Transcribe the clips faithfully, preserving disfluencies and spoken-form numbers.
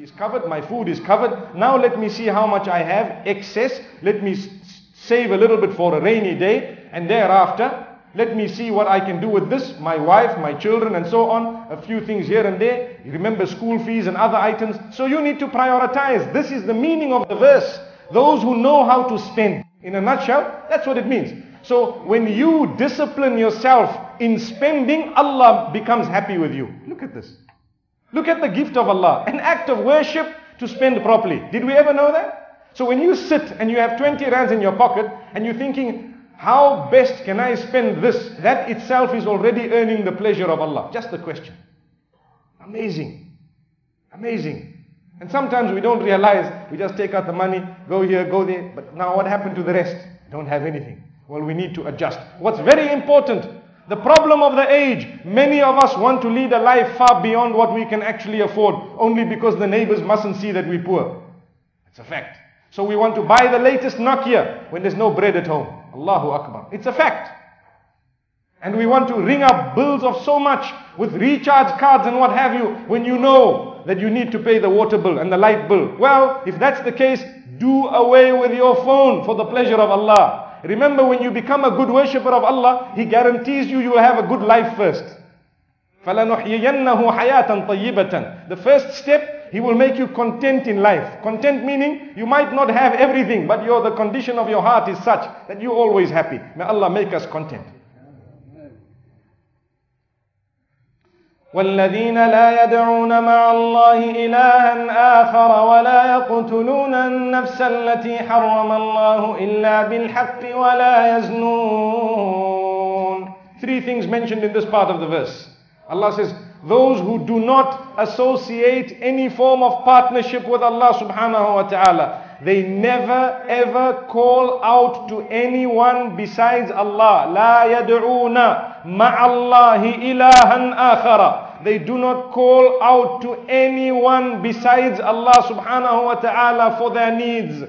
is covered, my food is covered. Now let me see how much I have excess. Let me save a little bit for a rainy day, and thereafter let me see what I can do with this, my wife, my children, and so on. A few things here and there. You remember school fees and other items. So you need to prioritize. This is the meaning of the verse. Those who know how to spend. In a nutshell, that's what it means. So when you discipline yourself in spending, Allah becomes happy with you. Look at this. Look at the gift of Allah. An act of worship to spend properly. Did we ever know that? So when you sit and you have twenty rands in your pocket and you're thinking, how best can I spend this? That itself is already earning the pleasure of Allah. Just the question. Amazing. Amazing. And sometimes we don't realize, we just take out the money, go here, go there. But now what happened to the rest? Don't have anything. Well, we need to adjust. What's very important, the problem of the age, many of us want to lead a life far beyond what we can actually afford, only because the neighbors mustn't see that we're poor. It's a fact. So we want to buy the latest Nokia when there's no bread at home. Allahu Akbar. It's a fact. And we want to ring up bills of so much with recharge cards and what have you, when you know that you need to pay the water bill and the light bill. Well, if that's the case, do away with your phone for the pleasure of Allah. Remember, when you become a good worshipper of Allah, He guarantees you, you will have a good life first. فَلَنُحْيِيَنَّهُ حَيَاةً طَيِّبَةً. The first step, He will make you content in life. Content meaning you might not have everything, but your, the condition of your heart is such that you're always happy. May Allah make us content. وَالَّذِينَ لَا يَدْعُونَ مَعَ اللَّهِ إِلَٰهًا آخَرَ وَلَا يَقْتُلُونَ النَّفْسَ الَّتِي حَرَّمَ اللَّهُ إِلَّا بِالْحَقِّ وَلَا يَزْنُونَ. Three things mentioned in this part of the verse. Allah says, those who do not associate any form of partnership with Allah subhanahu wa ta'ala, they never ever call out to anyone besides Allah. La yad'una ma'allahi ilahan akhara. They do not call out to anyone besides Allah subhanahu wa ta'ala for their needs.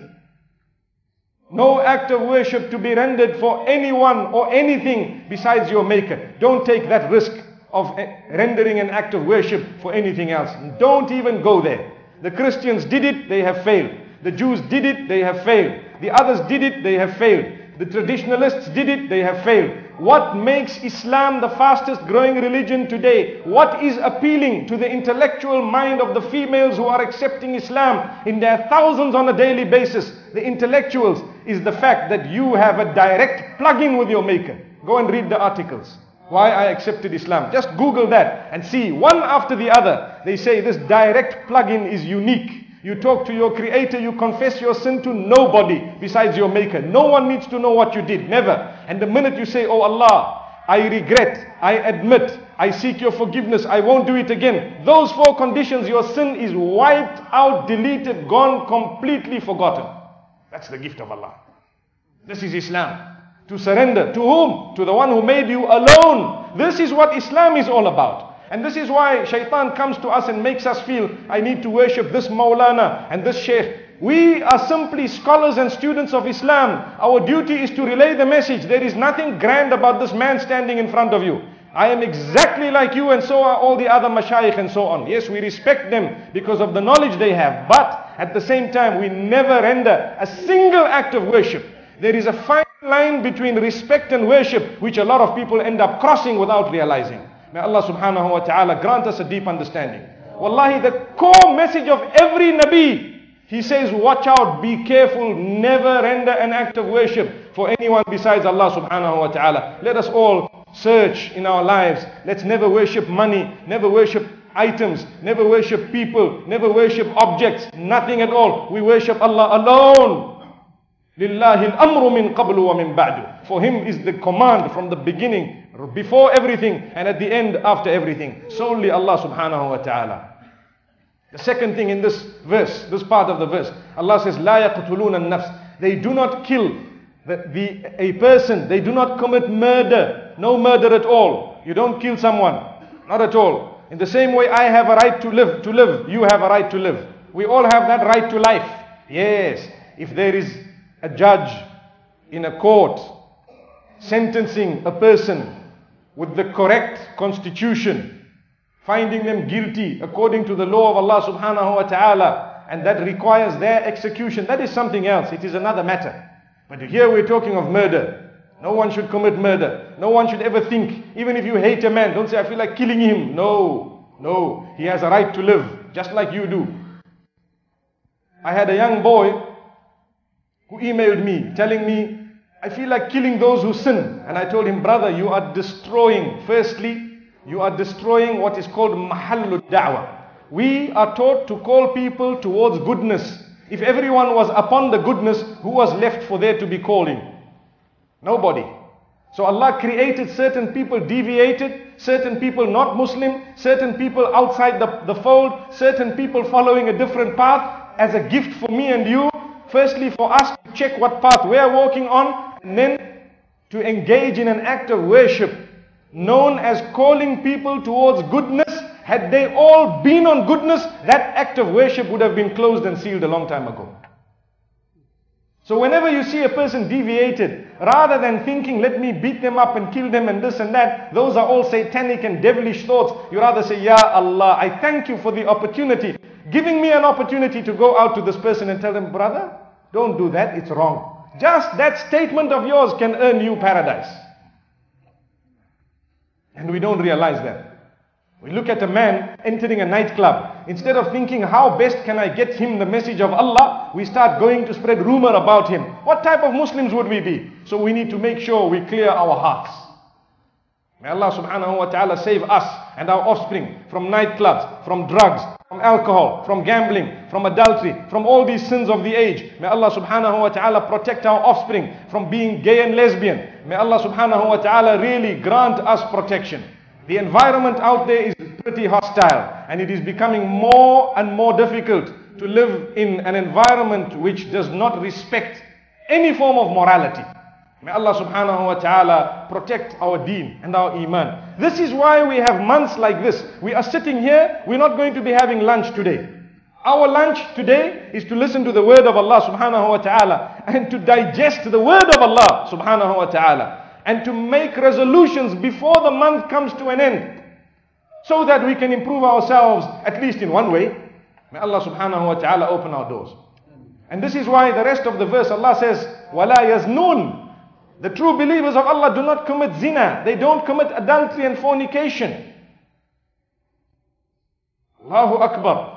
No act of worship to be rendered for anyone or anything besides your maker. Don't take that risk of rendering an act of worship for anything else. Don't even go there. The Christians did it, they have failed. The Jews did it, they have failed. The others did it, they have failed. The traditionalists did it, they have failed. What makes Islam the fastest growing religion today? What is appealing to the intellectual mind of the females who are accepting Islam in their thousands on a daily basis, the intellectuals, is the fact that you have a direct plug-in with your maker. Go and read the articles. Why I accepted Islam. Just Google that and see, one after the other, they say this direct plug-in is unique. You talk to your creator, you confess your sin to nobody besides your maker. No one needs to know what you did, never. And the minute you say, oh Allah, I regret, I admit, I seek your forgiveness, I won't do it again, those four conditions, your sin is wiped out, deleted, gone, completely forgotten. That's the gift of Allah. This is Islam. To surrender. To whom? To the one who made you alone. This is what Islam is all about. And this is why shaitan comes to us and makes us feel, I need to worship this Maulana and this Sheikh. We are simply scholars and students of Islam. Our duty is to relay the message. There is nothing grand about this man standing in front of you. I am exactly like you, and so are all the other mashaykh and so on. Yes, we respect them because of the knowledge they have. But at the same time, we never render a single act of worship. There is a fine line between respect and worship, which a lot of people end up crossing without realizing. May Allah subhanahu wa ta'ala grant us a deep understanding. Wallahi, the core message of every Nabi, he says, watch out, be careful, never render an act of worship for anyone besides Allah subhanahu wa ta'ala. Let us all search in our lives. Let's never worship money, never worship items, never worship people, never worship objects, nothing at all. We worship Allah alone. لِلَّهِ الْأَمْرُ مِنْ قَبْلُ وَمِنْ بَعْدُ. For Him is the command from the beginning, before everything, and at the end, after everything. Solely Allah subhanahu wa ta'ala. The second thing in this verse, this part of the verse, Allah says, لَا يَقْتُلُونَ النَّفْسِ. They do not kill the, the, a person. They do not commit murder. No murder at all. You don't kill someone. Not at all. In the same way I have a right to live, to live, you have a right to live. We all have that right to life. Yes. If there is a judge in a court sentencing a person with the correct constitution finding them guilty according to the law of Allah subhanahu wa ta'ala, and that requires their execution. That is something else, it is another matter. But here we're talking of murder. No one should commit murder. No one should ever think, even if you hate a man, don't say, I feel like killing him. No, no, he has a right to live, just like you do. I had a young boy who emailed me, telling me, I feel like killing those who sin. And I told him, brother, you are destroying, firstly, you are destroying what is called mahallu da'wah. We are taught to call people towards goodness. If everyone was upon the goodness, who was left for there to be calling? Nobody. So Allah created certain people deviated, certain people not Muslim, certain people outside the, the fold, certain people following a different path as a gift for me and you. Firstly, for us to check what path we are walking on, and then to engage in an act of worship known as calling people towards goodness. Had they all been on goodness, that act of worship would have been closed and sealed a long time ago. So whenever you see a person deviated, rather than thinking, let me beat them up and kill them and this and that, those are all satanic and devilish thoughts. You rather say, Ya Allah, I thank you for the opportunity, giving me an opportunity to go out to this person and tell them, brother, don't do that, it's wrong. Just that statement of yours can earn you paradise. And we don't realize that. We look at a man entering a nightclub. Instead of thinking, how best can I get him the message of Allah, we start going to spread rumor about him. What type of Muslims would we be? So we need to make sure we clear our hearts. May Allah subhanahu wa ta'ala save us and our offspring from nightclubs, from drugs, from alcohol, from gambling, from adultery, from all these sins of the age. May Allah subhanahu wa ta'ala protect our offspring from being gay and lesbian. May Allah subhanahu wa ta'ala really grant us protection. The environment out there is pretty hostile, and it is becoming more and more difficult to live in an environment which does not respect any form of morality. May Allah subhanahu wa ta'ala protect our deen and our iman. This is why we have months like this. We are sitting here, we're not going to be having lunch today. Our lunch today is to listen to the word of Allah subhanahu wa ta'ala and to digest the word of Allah subhanahu wa ta'ala and to make resolutions before the month comes to an end so that we can improve ourselves at least in one way. May Allah subhanahu wa ta'ala open our doors. And this is why the rest of the verse Allah says, وَلَا يَزْنُونَ. The true believers of Allah do not commit zina. They don't commit adultery and fornication. Allahu Akbar.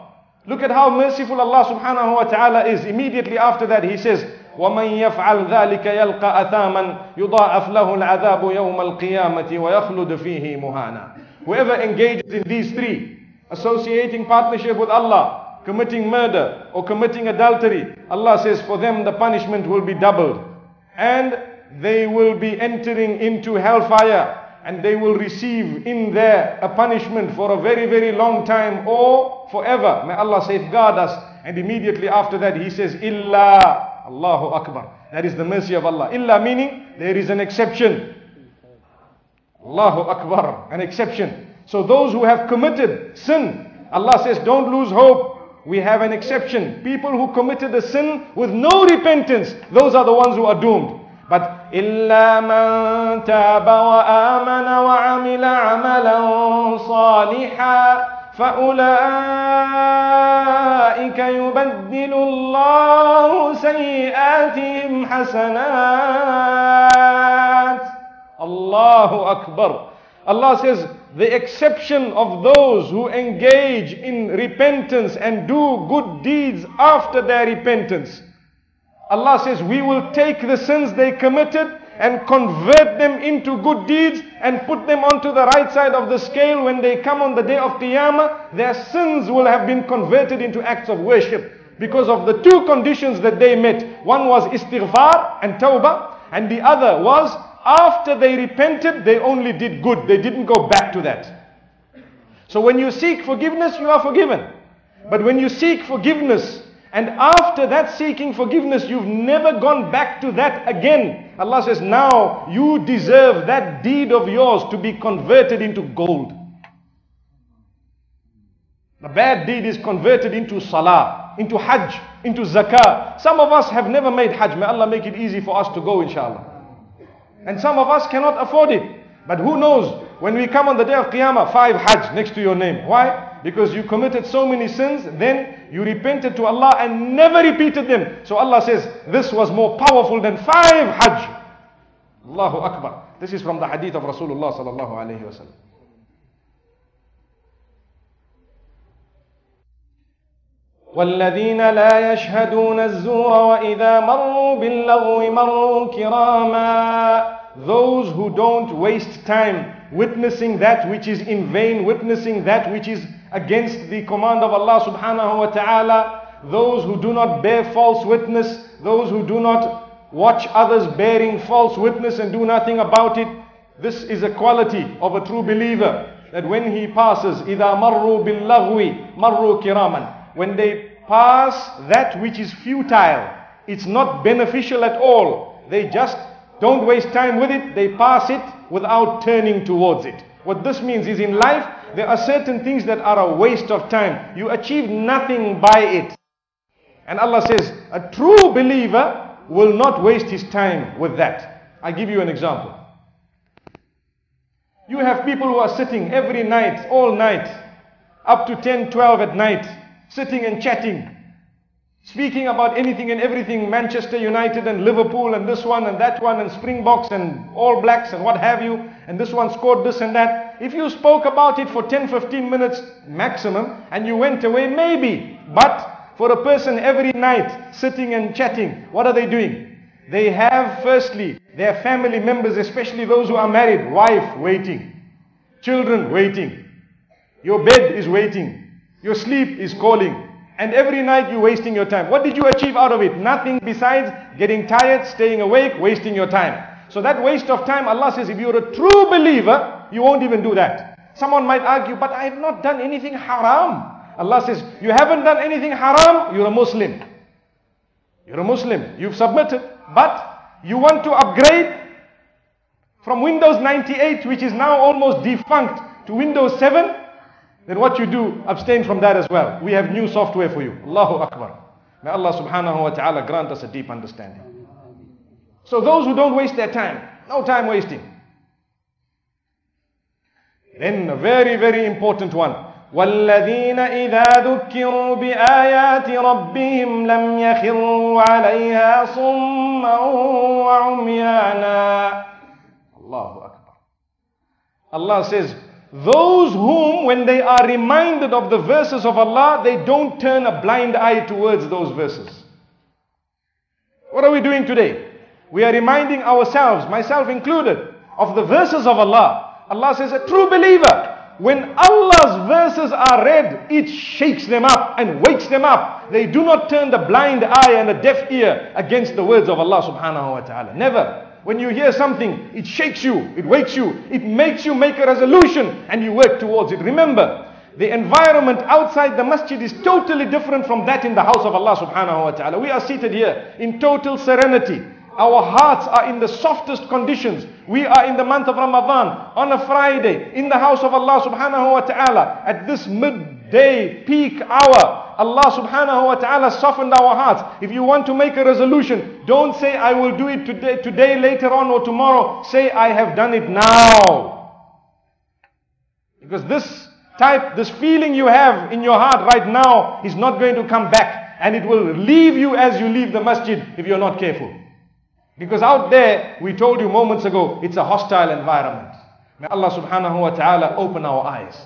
Look at how merciful Allah subhanahu wa ta'ala is. Immediately after that he says, وَمَنْ يَفْعَلْ ذَلِكَ يَلْقَ أَثَامًا يُضَاعَفْ لَهُ الْعَذَابُ يَوْمَ الْقِيَامَةِ وَيَخْلُدْ فِيهِ مُهَانًا. Whoever engages in these three, associating partnership with Allah, committing murder or committing adultery, Allah says for them the punishment will be doubled. And they will be entering into hellfire, and they will receive in there a punishment for a very, very long time or forever. May Allah safeguard us. And immediately after that he says, Illa. Allahu Akbar. That is the mercy of Allah. Illa meaning there is an exception. Allahu Akbar. An exception. So those who have committed sin, Allah says, don't lose hope. We have an exception. People who committed a sin with no repentance, those are the ones who are doomed. But إِلَّا مَنْ تَابَ وَآمَنَ وَعَمِلَ عَمَلًا صَالِحًا فَأُولَٰئِكَ يُبَدِّلُ اللَّهُ سَيِّئَاتِهِمْ حَسَنَاتٍ. Allahu Akbar. Allah says the exception of those who engage in repentance and do good deeds after their repentance. Allah says, we will take the sins they committed and convert them into good deeds and put them onto the right side of the scale. When they come on the day of Qiyamah, their sins will have been converted into acts of worship because of the two conditions that they met. One was istighfar and tawbah, and the other was after they repented, they only did good. They didn't go back to that. So when you seek forgiveness, you are forgiven. But when you seek forgiveness, and after that seeking forgiveness, you've never gone back to that again. Allah says, now you deserve that deed of yours to be converted into gold. The bad deed is converted into salah, into hajj, into zakah. Some of us have never made hajj. May Allah make it easy for us to go, inshallah. And some of us cannot afford it. But who knows? When we come on the day of Qiyamah, five Hajj next to your name. Why? Because you committed so many sins, then you repented to Allah and never repeated them. So Allah says, this was more powerful than five Hajj. Allahu Akbar. This is from the hadith of Rasulullah sallallahu alayhi wa sallam. وَالَّذِينَ لَا يَشْهَدُونَ الزُّورَ وَإِذَا مَرُّوا بِاللَّغْوِ مَرُّوا كِرَامًا. Those who don't waste time witnessing that which is in vain, witnessing that which is against the command of Allah subhanahu wa ta'ala, those who do not bear false witness, those who do not watch others bearing false witness and do nothing about it. This is a quality of a true believer, that when he passes, إِذَا مَرُّوا بِاللَّغْوِ مَرُّوا كِرَامًا. When they pass that which is futile, it's not beneficial at all. They just don't waste time with it. They pass it without turning towards it. What this means is, in life, there are certain things that are a waste of time. You achieve nothing by it. And Allah says, a true believer will not waste his time with that. I give you an example. You have people who are sitting every night, all night, up to ten, twelve at night, sitting and chatting, speaking about anything and everything, Manchester United and Liverpool and this one and that one and Springboks and All Blacks and what have you, and this one scored this and that. If you spoke about it for ten to fifteen minutes maximum and you went away, maybe. But for a person every night sitting and chatting, what are they doing? They have firstly their family members, especially those who are married, wife waiting, children waiting, your bed is waiting, your sleep is calling, and every night you're wasting your time. What did you achieve out of it? Nothing besides getting tired, staying awake, wasting your time. So that waste of time, Allah says, if you're a true believer, you won't even do that. Someone might argue, but I have not done anything haram. Allah says, you haven't done anything haram, you're a Muslim. You're a Muslim, you've submitted, but you want to upgrade from Windows ninety-eight, which is now almost defunct, to Windows seven. Then what you do, abstain from that as well. We have new software for you. Allahu Akbar. May Allah subhanahu wa ta'ala grant us a deep understanding. So those who don't waste their time, no time wasting. Then a very, very important one. وَالَّذِينَ إِذَا ذُكِّرُوا بِآيَاتِ رَبِّهِمْ لَمْ يَخِرُّوا عَلَيْهَا صُمًّا وَعُمْيَانًا. Allahu Akbar. Allah says, those whom, when they are reminded of the verses of Allah, they don't turn a blind eye towards those verses. What are we doing today? We are reminding ourselves, myself included, of the verses of Allah. Allah says, a true believer, when Allah's verses are read, it shakes them up and wakes them up. They do not turn the blind eye and a deaf ear against the words of Allah subhanahu wa ta'ala. Never. When you hear something, it shakes you, it wakes you, it makes you make a resolution and you work towards it. Remember, the environment outside the masjid is totally different from that in the house of Allah subhanahu wa ta'ala. We are seated here in total serenity. Our hearts are in the softest conditions. We are in the month of Ramadan, on a Friday, in the house of Allah subhanahu wa ta'ala. At this midday peak hour, Allah subhanahu wa ta'ala softened our hearts. If you want to make a resolution, don't say, I will do it today, today, later on or tomorrow. Say, I have done it now. Because this type, this feeling you have in your heart right now is not going to come back. And it will leave you as you leave the masjid if you're not careful. Because out there, we told you moments ago, it's a hostile environment. May Allah subhanahu wa ta'ala open our eyes.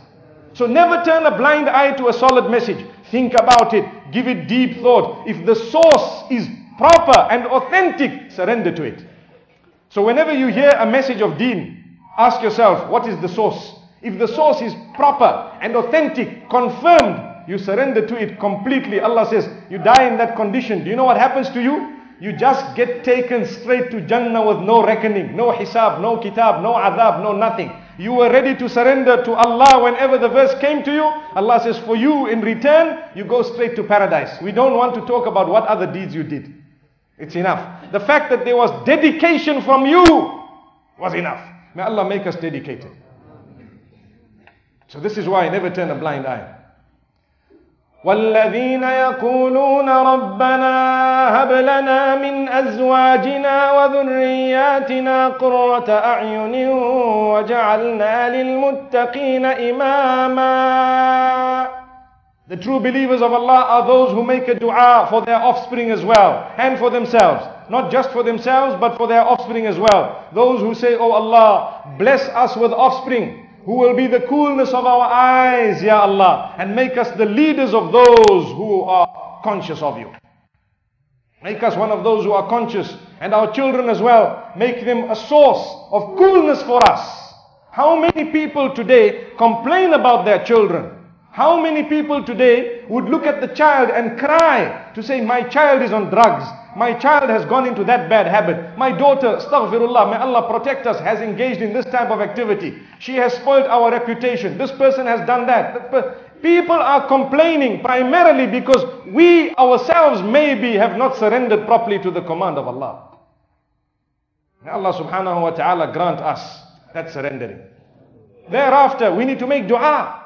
So never turn a blind eye to a solid message. Think about it. Give it deep thought. If the source is proper and authentic, surrender to it. So whenever you hear a message of deen, ask yourself, what is the source? If the source is proper and authentic, confirmed, you surrender to it completely. Allah says, you die in that condition. Do you know what happens to you? You just get taken straight to Jannah with no reckoning, no hisab, no kitab, no adab, no nothing. You were ready to surrender to Allah whenever the verse came to you. Allah says, for you in return, you go straight to paradise. We don't want to talk about what other deeds you did. It's enough. The fact that there was dedication from you was enough. May Allah make us dedicated. So this is why I never turn a blind eye. والذين يقولون ربنا هب لنا من أزواجنا وذرياتنا قرة أعين وجعلنا للمتقين إماما. The true believers of Allah are those who make a dua for their offspring as well, and for themselves. Not just for themselves, but for their offspring as well. Those who say, "Oh Allah, bless us with offspring, who will be the coolness of our eyes, Ya Allah, and make us the leaders of those who are conscious of you. Make us one of those who are conscious, and our children as well. Make them a source of coolness for us." How many people today complain about their children? How many people today would look at the child and cry to say, "My child is on drugs, my child has gone into that bad habit, my daughter, astaghfirullah, may Allah protect us, has engaged in this type of activity, she has spoiled our reputation, this person has done that." People are complaining primarily because we ourselves maybe have not surrendered properly to the command of Allah. May Allah subhanahu wa ta'ala grant us that surrendering. Thereafter, we need to make dua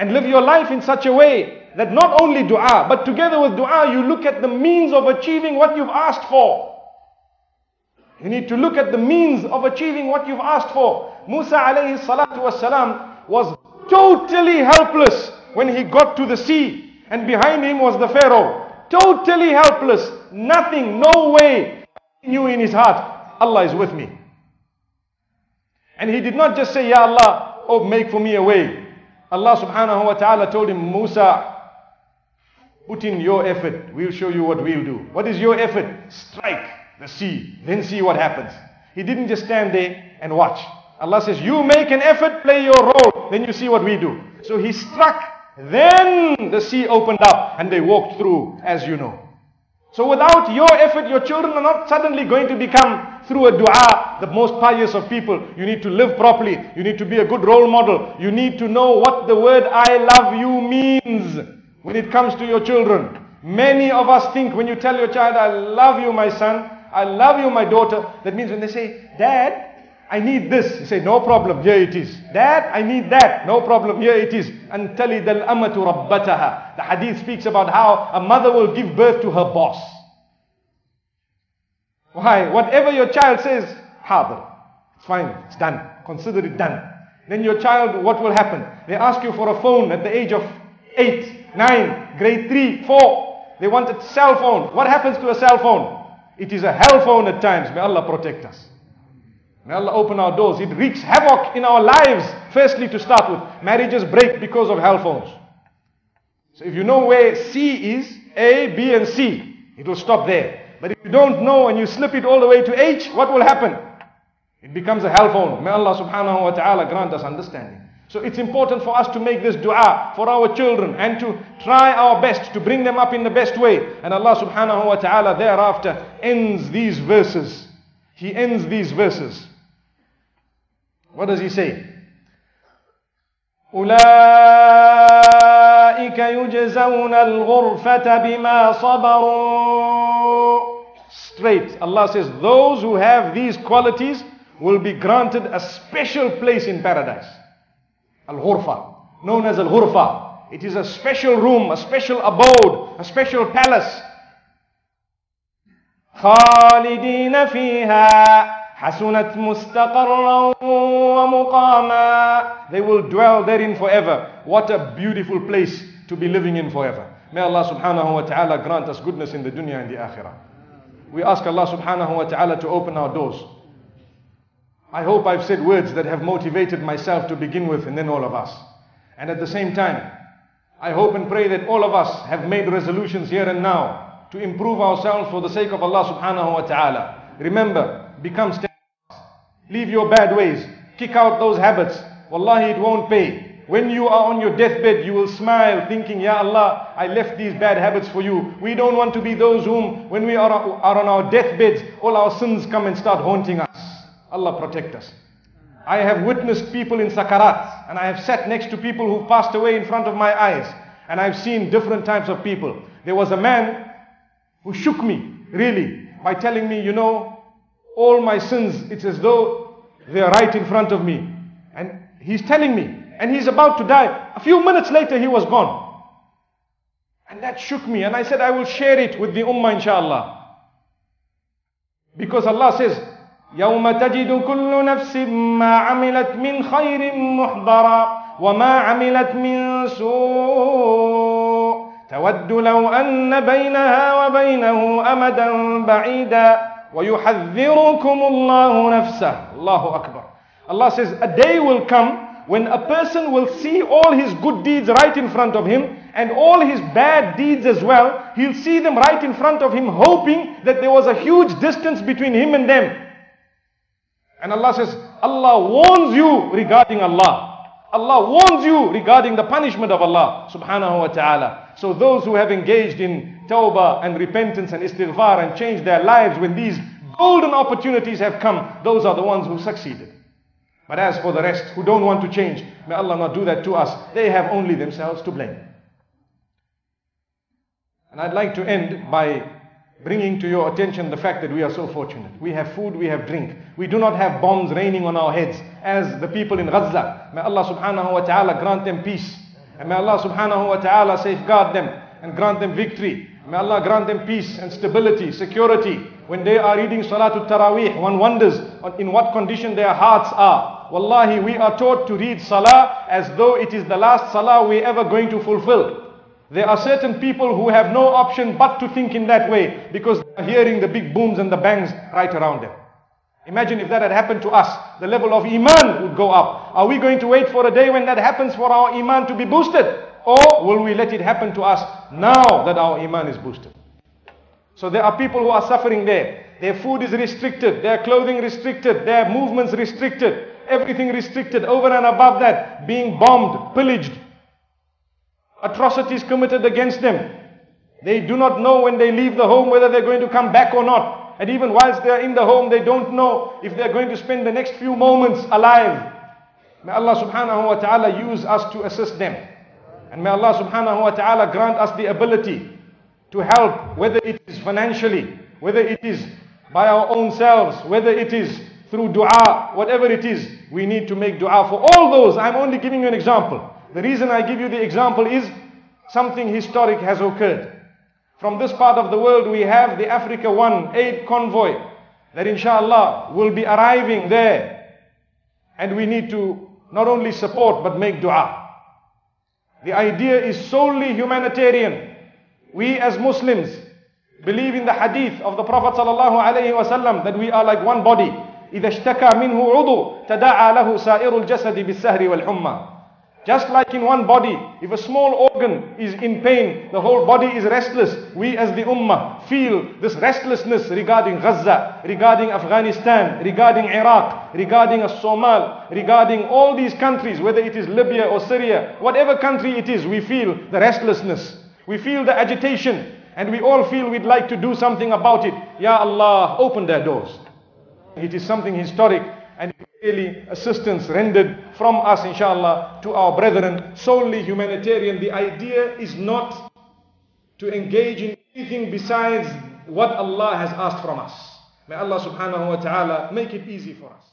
and live your life in such a way that not only dua, but together with dua, you look at the means of achieving what you've asked for. You need to look at the means of achieving what you've asked for. Musa alayhi salatu wasalam was totally helpless when he got to the sea, and behind him was the Pharaoh. Totally helpless, nothing, no way. He knew in his heart, Allah is with me. And he did not just say, "Ya Allah, oh make for me a way." Allah subhanahu wa ta'ala told him, "Musa, put in your effort, we'll show you what we'll do." What is your effort? Strike the sea, then see what happens. He didn't just stand there and watch. Allah says, "You make an effort, play your role, then you see what we do." So he struck, then the sea opened up and they walked through, as you know. So without your effort, your children are not suddenly going to become, through a dua, the most pious of people. You need to live properly. You need to be a good role model. You need to know what the word "I love you" means when it comes to your children. Many of us think when you tell your child, "I love you, my son. I love you, my daughter," that means when they say, "Dad, I need this," you say, "No problem, here it is. Dad, I need that. No problem, here it is." And talid al-amatu rabbataha. The hadith speaks about how a mother will give birth to her boss. Why? Whatever your child says, hadir. It's fine, it's done. Consider it done. Then your child, what will happen? They ask you for a phone at the age of eight, nine, grade three, four. They want a cell phone. What happens to a cell phone? It is a hell phone at times. May Allah protect us. May Allah open our doors. It wreaks havoc in our lives. Firstly, to start with, marriages break because of hell phones. So if you know where C is, A, B and C, it will stop there. But if you don't know and you slip it all the way to H, what will happen? It becomes a hell phone. May Allah subhanahu wa ta'ala grant us understanding. So it's important for us to make this dua for our children and to try our best to bring them up in the best way. And Allah subhanahu wa ta'ala thereafter ends these verses. He ends these verses. What does he say? أُولَٰئِكَ يُجْزَوْنَ الْغُرْفَةَ بِمَا صَبَرُوا. Straight. Allah says, those who have these qualities will be granted a special place in paradise. Al-Ghurfa, known as Al-Ghurfa. It is a special room, a special abode, a special palace. خالدين فيها حسنت مستقرا ومقاما. They will dwell therein forever. What a beautiful place to be living in forever. May Allah subhanahu wa ta'ala grant us goodness in the dunya and the akhirah. We ask Allah subhanahu wa ta'ala to open our doors. I hope I've said words that have motivated myself to begin with and then all of us. And at the same time, I hope and pray that all of us have made resolutions here and now to improve ourselves for the sake of Allah subhanahu wa ta'ala. Remember, become steadfast. Leave your bad ways. Kick out those habits. Wallahi, it won't pay. When you are on your deathbed, you will smile thinking, "Ya Allah, I left these bad habits for you." We don't want to be those whom, when we are, are on our deathbeds, all our sins come and start haunting us. Allah protect us. I have witnessed people in sakarat, and I have sat next to people who passed away in front of my eyes. And I've seen different types of people. There was a man who shook me, really, by telling me, "You know, all my sins, it's as though they're right in front of me." And he's telling me, and he's about to die. A few minutes later, he was gone. And that shook me, and I said I will share it with the ummah inshallah. Because Allah says, يَوْمَ تَجِدُ كُلُّ نَفْسٍ مَا عَمِلَتْ مِنْ خَيْرٍ مُحْضَرًا وَمَا عَمِلَتْ مِنْ سُوءٍ تَوَدُّ لَوْ أَنَّ بَيْنَهَا وَبَيْنَهُ أَمَدًا بَعِيدًا وَيُحَذِّرُكُمُ اللَّهُ نَفْسَهُ. Allahu Akbar. Allah says a day will come when a person will see all his good deeds right in front of him and all his bad deeds as well. He'll see them right in front of him, hoping that there was a huge distance between him and them. And Allah says, Allah warns you regarding Allah. Allah warns you regarding the punishment of Allah subhanahu wa ta'ala. So those who have engaged in tawbah and repentance and istighfar and changed their lives when these golden opportunities have come, those are the ones who succeeded. But as for the rest who don't want to change, may Allah not do that to us. They have only themselves to blame. And I'd like to end by bringing to your attention the fact that we are so fortunate. We have food, we have drink. We do not have bombs raining on our heads as the people in Gaza. May Allah subhanahu wa ta'ala grant them peace. And may Allah subhanahu wa ta'ala safeguard them and grant them victory. May Allah grant them peace and stability, security. When they are reading Salatul Taraweeh, one wonders in what condition their hearts are. Wallahi, we are taught to read Salah as though it is the last Salah we're ever going to fulfill. There are certain people who have no option but to think in that way because they are hearing the big booms and the bangs right around them. Imagine if that had happened to us, the level of Iman would go up. Are we going to wait for a day when that happens for our Iman to be boosted? Or will we let it happen to us now that our Iman is boosted? So there are people who are suffering there. Their food is restricted, their clothing restricted, their movements restricted, everything restricted over and above that, being bombed, pillaged, atrocities committed against them. They do not know when they leave the home whether they're going to come back or not. And even whilst they're in the home, they don't know if they're going to spend the next few moments alive. May Allah subhanahu wa ta'ala use us to assist them. And may Allah subhanahu wa ta'ala grant us the ability to help, whether it is financially, whether it is by our own selves, whether it is through dua, whatever it is, we need to make dua for all those. I'm only giving you an example. The reason I give you the example is something historic has occurred. From this part of the world, we have the Africa One aid convoy that inshallah will be arriving there. And we need to not only support but make dua. The idea is solely humanitarian. We as Muslims believe in the hadith of the Prophet sallallahu alaihi wasallam that we are like one body. إِذَا اشْتَكَى مِنْهُ عُضُوْ تَدَاعَى لَهُ سَائِرُ الْجَسَدِ بِالسَّهْرِ وَالْحُمَّةِ. Just like in one body, if a small organ is in pain, the whole body is restless. We as the ummah feel this restlessness regarding Gaza, regarding Afghanistan, regarding Iraq, regarding Somalia, regarding all these countries, whether it is Libya or Syria, whatever country it is, we feel the restlessness. We feel the agitation, and we all feel we'd like to do something about it. Ya Allah, open their doors. It is something historic, and really assistance rendered from us, inshallah, to our brethren, solely humanitarian. The idea is not to engage in anything besides what Allah has asked from us. May Allah subhanahu wa ta'ala make it easy for us.